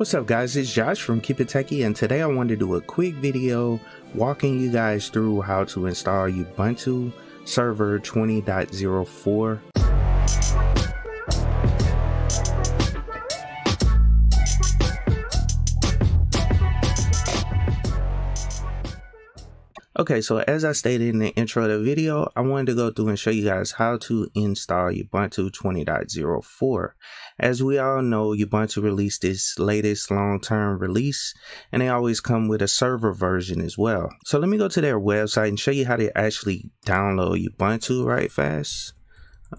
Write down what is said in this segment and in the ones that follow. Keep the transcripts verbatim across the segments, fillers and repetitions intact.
What's up guys, it's Josh from Keep It Techie, and today I wanted to do a quick video walking you guys through how to install Ubuntu Server twenty point oh four. Okay, so as I stated in the intro of the video, I wanted to go through and show you guys how to install Ubuntu twenty point oh four. As we all know, Ubuntu released its latest long-term release, and they always come with a server version as well. So let me go to their website and show you how to actually download Ubuntu right fast.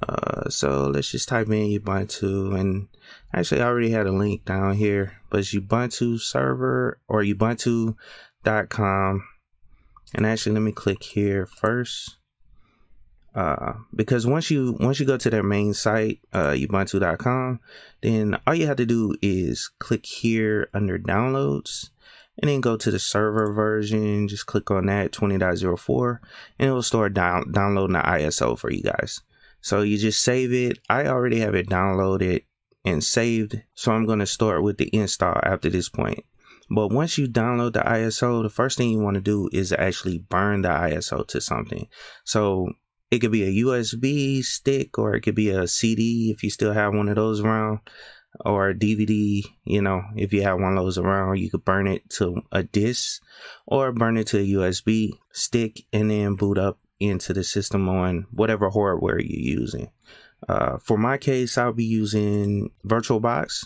Uh, so let's just type in Ubuntu, and actually I already had a link down here, but it's Ubuntu Server or ubuntu dot com. And actually, let me click here first, uh, because once you once you go to their main site, uh, ubuntu dot com, then all you have to do is click here under downloads, and then go to the server version. Just click on that twenty point oh four, and it will start down, downloading the I S O for you guys. So you just save it. I already have it downloaded and saved, so I'm going to start with the install after this point. But once you download the I S O, the first thing you want to do is actually burn the I S O to something. So it could be a U S B stick, or it could be a C D if you still have one of those around, or a D V D, you know, if you have one of those around. You could burn it to a disk or burn it to a U S B stick and then boot up into the system on whatever hardware you're using. Uh, for my case, I'll be using VirtualBox.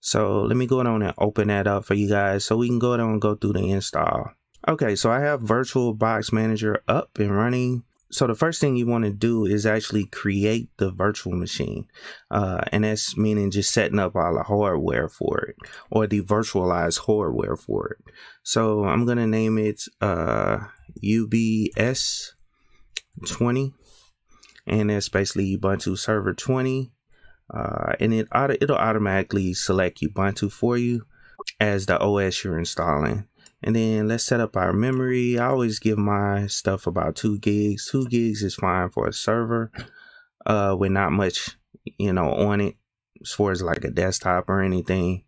So let me go on and open that up for you guys so we can go down and go through the install. Okay, so I have VirtualBox Manager up and running. So the first thing you want to do is actually create the virtual machine. Uh, and that's meaning just setting up all the hardware for it, or the virtualized hardware for it. So I'm going to name it uh, U B S twenty. And that's basically Ubuntu Server twenty. Uh, and it auto, it'll automatically select Ubuntu for you as the O S you're installing. And then let's set up our memory. I always give my stuff about two gigs. Two gigs is fine for a server uh, with not much, you know, on it as far as like a desktop or anything.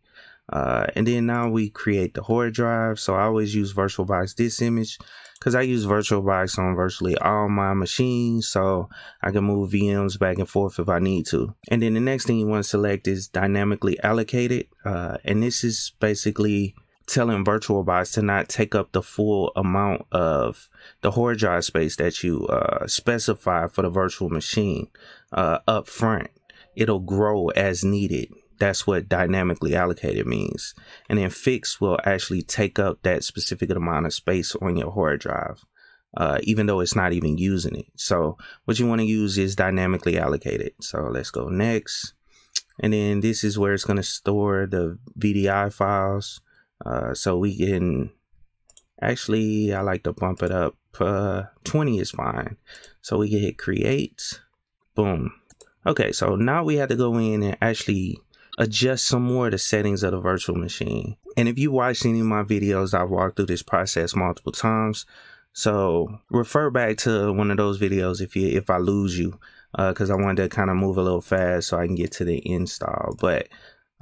Uh, and then now we create the hard drive. So I always use VirtualBox disk image because I use VirtualBox on virtually all my machines, so I can move V Ms back and forth if I need to. And then the next thing you want to select is dynamically allocated. Uh, and this is basically telling VirtualBox to not take up the full amount of the hard drive space that you uh, specify for the virtual machine uh, up front. It'll grow as needed. That's what dynamically allocated means. And then fix will actually take up that specific amount of space on your hard drive, uh, even though it's not even using it. So what you want to use is dynamically allocated. So let's go next. And then this is where it's going to store the V D I files. Uh, so we can actually, I like to bump it up. Uh, twenty is fine. So we can hit create. Boom. Okay, so now we have to go in and actually adjust some more of the settings of the virtual machine. And if you watched any of my videos, I've walked through this process multiple times. So refer back to one of those videos if you if I lose you, because uh, I wanted to kind of move a little fast so I can get to the install. But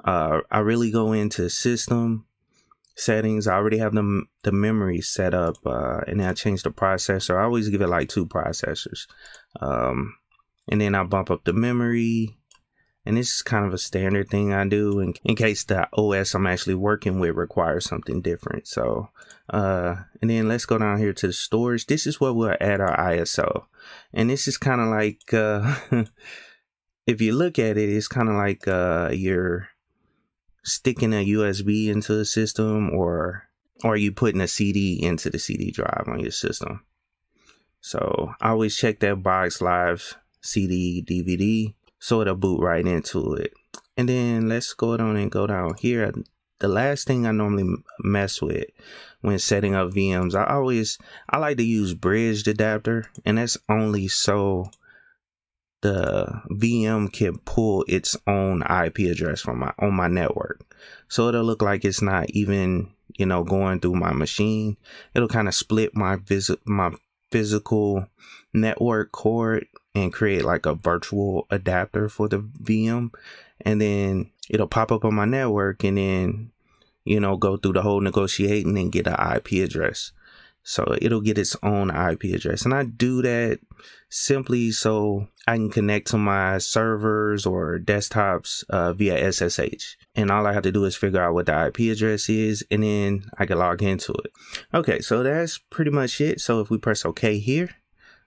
uh, I really go into system settings. I already have the, the memory set up, uh, and then I change the processor. I always give it like two processors. Um, and then I bump up the memory. And this is kind of a standard thing I do in, in case the O S I'm actually working with requires something different. So, uh, and then let's go down here to the storage. This is where we'll add our I S O. And this is kind of like, uh, if you look at it, it's kind of like uh, you're sticking a U S B into the system, or, or you putting a C D into the C D drive on your system. So I always check that box, live, C D, D V D. So it'll boot right into it. And then let's go on and go down here. The last thing I normally mess with when setting up V Ms, I always, I like to use bridged adapter, and that's only so the V M can pull its own I P address from my, on my network. So it'll look like it's not even, you know, going through my machine. It'll kind of split my visit, my physical network cord and create like a virtual adapter for the V M, and then it'll pop up on my network, and then you know, go through the whole negotiating and get an I P address. So it'll get its own I P address. And I do that simply so I can connect to my servers or desktops uh, via S S H. And all I have to do is figure out what the I P address is, and then I can log into it. Okay, so that's pretty much it. So if we press OK here,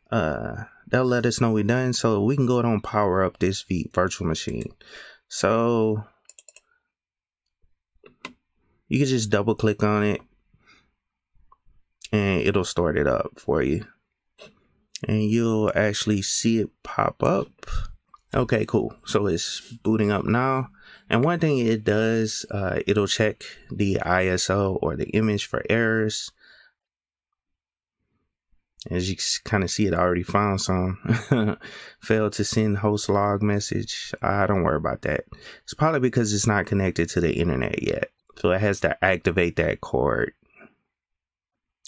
uh, that'll let us know we're done. So we can go ahead and power up this virtual machine. So you can just double click on it, and it'll start it up for you, and you'll actually see it pop up. Okay, cool. So it's booting up now, and one thing it does, uh, it'll check the I S O or the image for errors. As you kind of see, it already found some. Failed to send host log message. I don't worry about that. It's probably because it's not connected to the internet yet, so it has to activate that cord.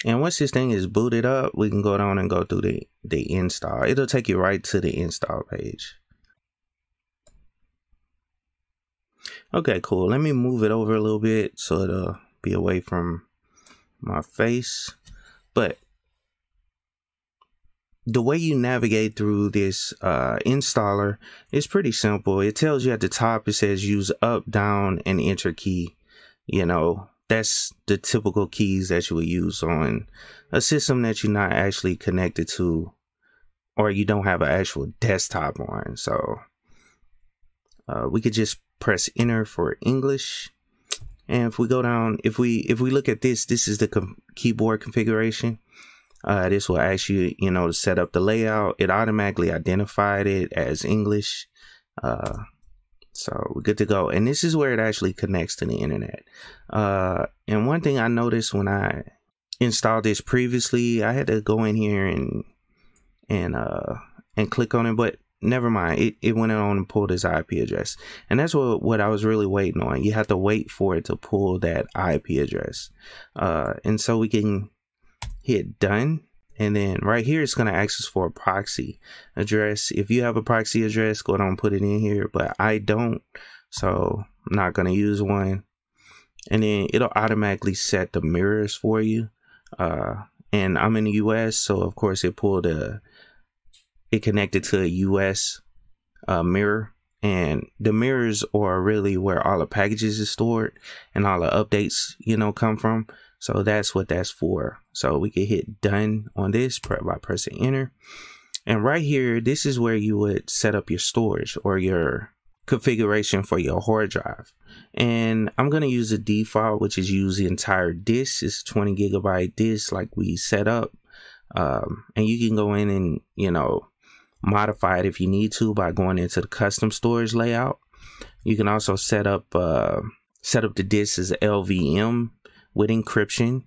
And once this thing is booted up, we can go down and go through the, the install. It'll take you right to the install page. Okay, cool. Let me move it over a little bit so it'll be away from my face. But the way you navigate through this uh, installer is pretty simple. It tells you at the top, it says use up, down, and enter key, you know. That's the typical keys that you would use on a system that you're not actually connected to, or you don't have an actual desktop on. So uh, we could just press enter for English. And if we go down, if we if we look at this, this is the com keyboard configuration. Uh, this will ask you, you know, to set up the layout. It automatically identified it as English. Uh, So we're good to go. And this is where it actually connects to the internet. Uh, and one thing I noticed when I installed this previously, I had to go in here and and uh, and click on it, but never mind. It, it went on and pulled his I P address. And that's what, what I was really waiting on. You have to wait for it to pull that I P address. Uh, and so we can hit done. And then right here, it's going to ask us for a proxy address. If you have a proxy address, go ahead and put it in here. But I don't, so I'm not going to use one. And then it'll automatically set the mirrors for you. Uh, and I'm in the U S, so of course it pulled a, it connected to a U S uh, mirror. And the mirrors are really where all the packages is stored and all the updates, you know, come from. So that's what that's for. So we can hit done on this by pressing enter. And right here, this is where you would set up your storage or your configuration for your hard drive. And I'm going to use the default, which is use the entire disk. It's twenty gigabyte disk like we set up. Um, and you can go in and, you know, modify it if you need to by going into the custom storage layout. You can also set up, uh, set up the disk as L V M. With encryption,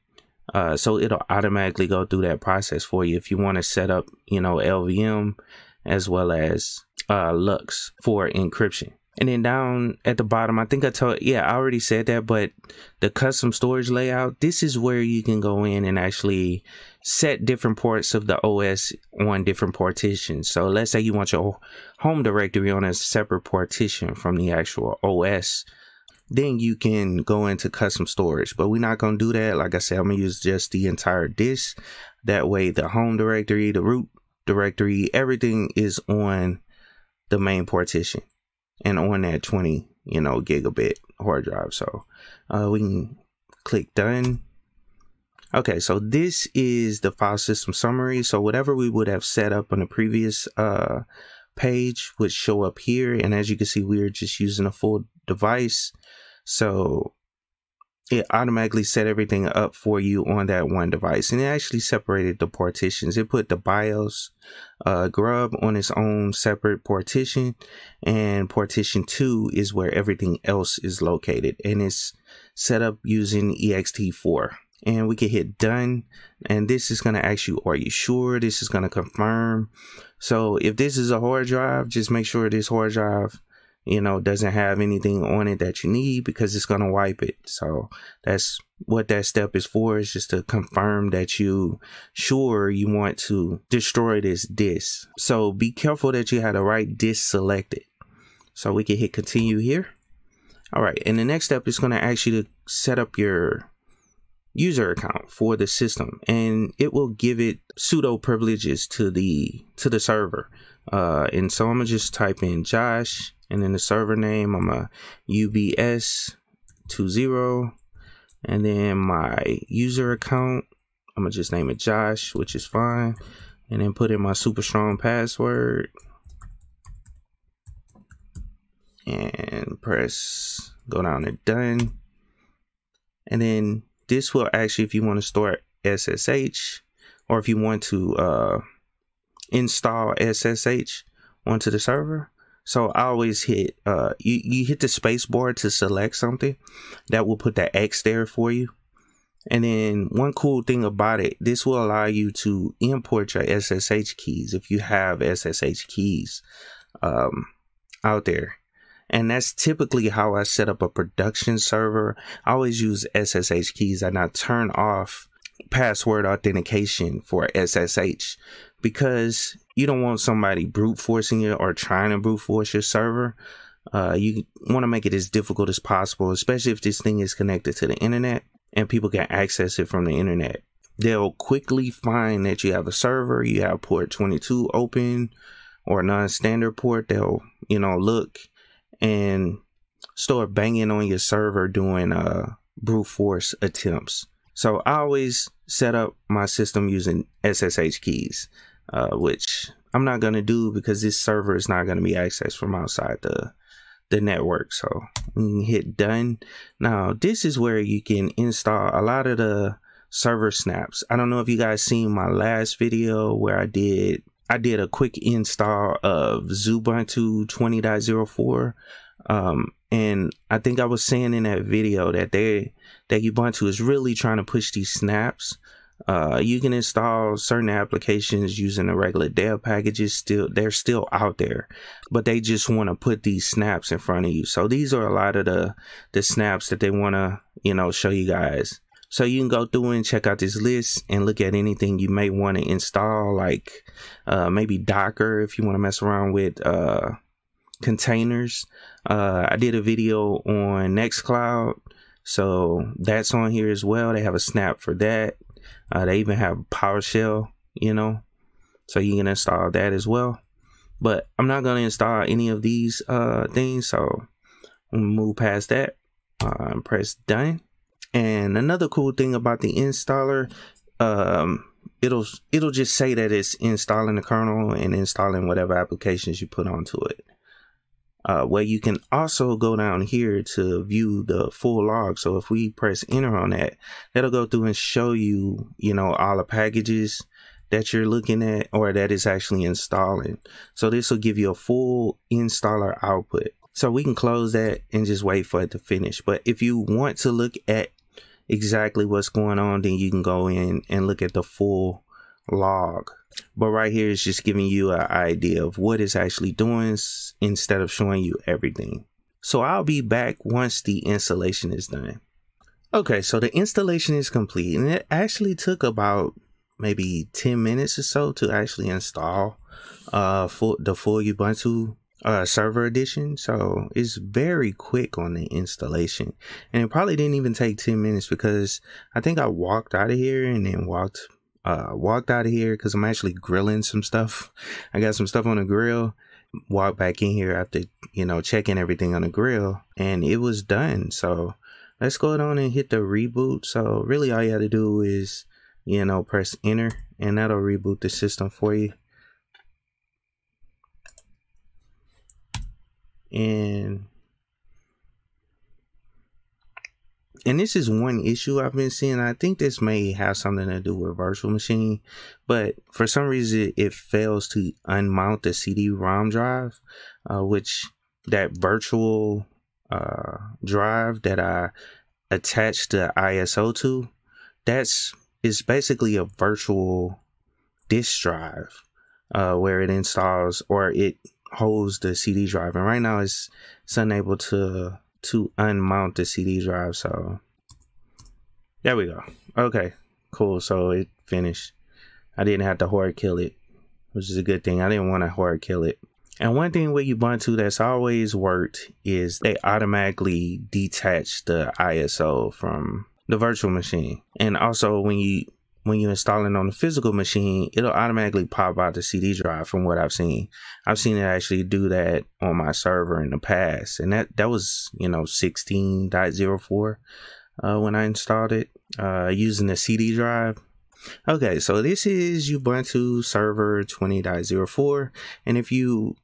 uh, so it'll automatically go through that process for you if you want to set up, you know, L V M as well as uh, LUKS for encryption. And then down at the bottom, I think I told, yeah, I already said that, but the custom storage layout, this is where you can go in and actually set different parts of the O S on different partitions. So let's say you want your home directory on a separate partition from the actual O S. Then you can go into custom storage, but we're not going to do that. Like I said, I'm going to use just the entire disk. That way the home directory, the root directory, everything is on the main partition and on that twenty, you know, gigabit hard drive. So uh, we can click done. Okay, so this is the file system summary. So whatever we would have set up on the previous uh, page would show up here. And as you can see, we're just using a full device, so it automatically set everything up for you on that one device. And it actually separated the partitions. It put the BIOS uh, grub on its own separate partition, and partition two is where everything else is located, and it's set up using E X T four. And we can hit done, and this is going to ask you, are you sure? This is going to confirm. So if this is a hard drive, just make sure this hard drive, you know, doesn't have anything on it that you need, because it's going to wipe it. So that's what that step is for, is just to confirm that you sure you want to destroy this disk. So be careful that you have the right disk selected. So we can hit continue here. All right, and the next step is going to ask you to set up your user account for the system, and it will give it pseudo privileges to the to the server. Uh, and so I'm gonna just type in Josh, and then the server name, I'm a U B S twenty, and then my user account, I'm gonna just name it Josh, which is fine, and then put in my super strong password and press go down to done. And then this will actually, if you want to store S S H, or if you want to uh, install S S H onto the server. So I always hit, uh, you, you hit the space bar to select something. That will put that X there for you. And then one cool thing about it, this will allow you to import your S S H keys if you have S S H keys um, out there. And that's typically how I set up a production server. I always use S S H keys, and I turn off password authentication for S S H, because you don't want somebody brute forcing it or trying to brute force your server. Uh, you want to make it as difficult as possible, especially if this thing is connected to the internet and people can access it from the internet. They'll quickly find that you have a server, you have port twenty-two open or non-standard port. They'll, you know, look and start banging on your server doing uh, brute force attempts. So I always set up my system using S S H keys, uh, which I'm not gonna do because this server is not gonna be accessed from outside the, the network. So hit done. Now this is where you can install a lot of the server snaps. I don't know if you guys seen my last video where I did I did a quick install of Ubuntu twenty point oh four, um, and I think I was saying in that video that they that Ubuntu is really trying to push these snaps. Uh, you can install certain applications using the regular dev packages. Still, they're still out there, but they just want to put these snaps in front of you. So these are a lot of the the snaps that they want to, you know, show you guys. So you can go through and check out this list and look at anything you may want to install, like uh, maybe Docker if you want to mess around with uh, containers. Uh, I did a video on Nextcloud, so that's on here as well. They have a snap for that. Uh, they even have PowerShell, you know, so you can install that as well. But I'm not going to install any of these uh, things, so I'm going to move past that uh, and press done. And another cool thing about the installer, um, it'll it'll just say that it's installing the kernel and installing whatever applications you put onto it. Uh, where you can also go down here to view the full log. So if we press enter on that, that'll go through and show you, you know, all the packages that you're looking at or that is actually installing. So this will give you a full installer output. So we can close that and just wait for it to finish. But if you want to look at exactly what's going on, then you can go in and look at the full log. But right here is just giving you an idea of what it's actually doing instead of showing you everything. So I'll be back once the installation is done. Okay, so the installation is complete, and it actually took about maybe ten minutes or so to actually install uh, full, the full Ubuntu Uh, server edition. So it's very quick on the installation, and it probably didn't even take ten minutes because I think I walked out of here and then walked uh, walked out of here because I'm actually grilling some stuff. I got some stuff on the grill, walked back in here after, you know, checking everything on the grill, and it was done. So let's go on and hit the reboot. So really all you have to do is, you know, press enter, and that'll reboot the system for you. And, and this is one issue I've been seeing. I think this may have something to do with virtual machine, but for some reason it fails to unmount the C D ROM drive, uh, which that virtual uh, drive that I attached the I S O to, that's is basically a virtual disk drive uh, where it installs or it holds the C D drive, and right now it's, it's unable to to unmount the C D drive. So there we go. Okay, cool. So it finished. I didn't have to hard kill it, which is a good thing. I didn't want to hard kill it. And one thing with Ubuntu that's always worked is they automatically detach the I S O from the virtual machine. And also when you when you install it on the physical machine, it'll automatically pop out the C D drive from what I've seen. I've seen it actually do that on my server in the past. And that, that was, you know, sixteen point oh four uh, when I installed it uh, using the C D drive. Okay, so this is Ubuntu Server twenty point oh four. And if you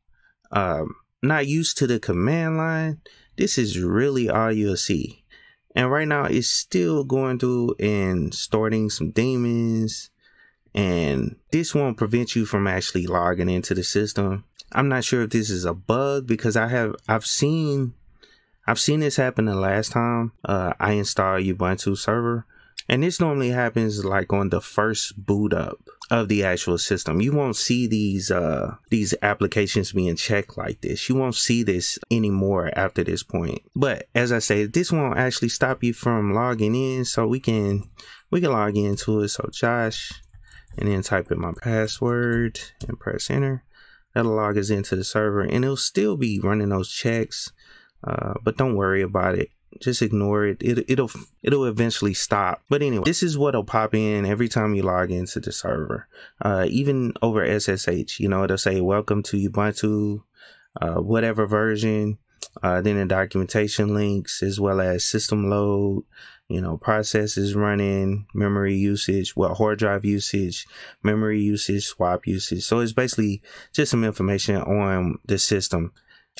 um, not used to the command line, this is really all you'll see. And right now it's still going through and starting some daemons, and this won't prevent you from actually logging into the system. I'm not sure if this is a bug because I have I've seen I've seen this happen the last time uh, I installed Ubuntu Server, and this normally happens like on the first boot up of the actual system. You won't see these uh, these applications being checked like this. You won't see this anymore after this point. But as I say, this won't actually stop you from logging in. So we can we can log into it. So Josh, and then type in my password and press enter. That'll log us into the server, and it'll still be running those checks. Uh, but don't worry about it. Just ignore it. it it'll it'll eventually stop. But anyway, this is what'll pop in every time you log into the server, uh even over S S H. You know, it'll say welcome to Ubuntu uh whatever version, uh then the documentation links, as well as system load, you know, processes running, memory usage, well, hard drive usage, memory usage, swap usage. So it's basically just some information on the system,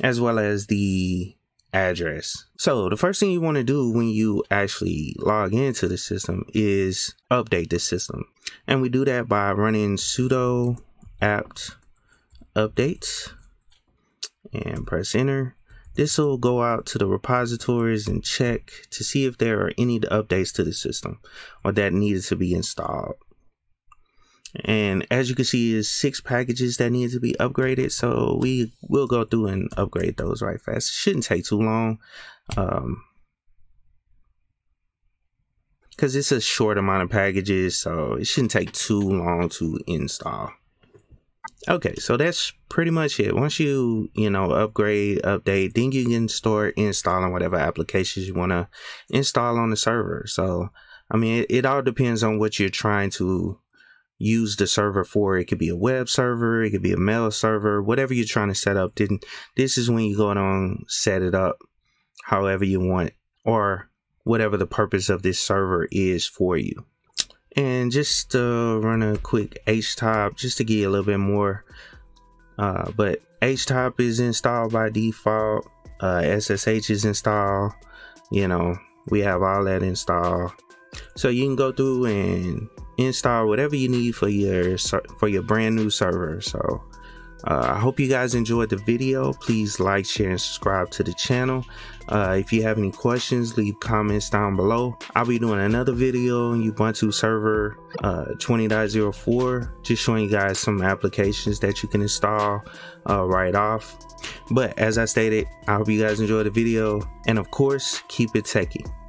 as well as the address. So the first thing you want to do when you actually log into the system is update the system, and we do that by running sudo apt update and press enter. This will go out to the repositories and check to see if there are any updates to the system or that needed to be installed. And as you can see, is six packages that need to be upgraded. So we will go through and upgrade those right fast. It shouldn't take too long, um, because it's a short amount of packages, so it shouldn't take too long to install. Okay, so that's pretty much it. Once you, you know, upgrade, update, then you can start installing whatever applications you want to install on the server. So, I mean, it, it all depends on what you're trying to use the server for. It could be a web server, it could be a mail server, whatever you're trying to set up. Then this is when you go on set it up however you want, or whatever the purpose of this server is for you. And just uh, run a quick htop just to get you a little bit more. Uh, but htop is installed by default. Uh, S S H is installed. You know, we have all that installed. So you can go through and install whatever you need for your for your brand new server. So uh, I hope you guys enjoyed the video. Please like, share, and subscribe to the channel. Uh, if you have any questions, leave comments down below. I'll be doing another video on Ubuntu Server uh, twenty point oh four, just showing you guys some applications that you can install uh, right off. But as I stated, I hope you guys enjoyed the video, and of course, keep it techie.